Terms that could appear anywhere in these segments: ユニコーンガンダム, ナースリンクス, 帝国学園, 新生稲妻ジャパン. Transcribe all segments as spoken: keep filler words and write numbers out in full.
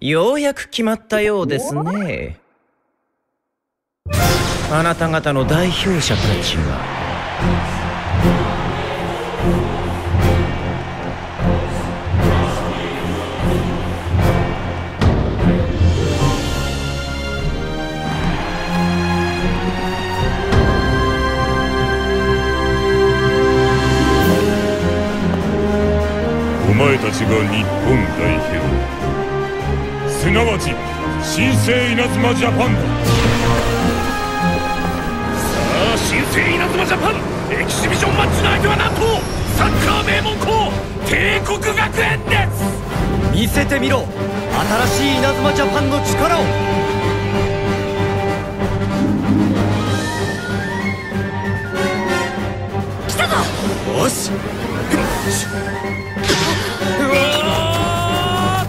ようやく決まったようですね。あなた方の代表者たちはお前たちが日本代表、すなわち新生稲妻ジャパンだ。さあ、新生稲妻ジャパンエキシビションマッチの相手はなんとサッカー名門校帝国学園です。見せてみろ、新しい稲妻ジャパンの力を。来たぞ。よし。うわー、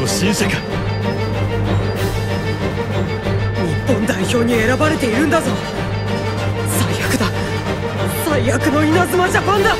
初心者か。日本代表に選ばれているんだぞ。最悪だ、最悪の稲妻ジャパンだ。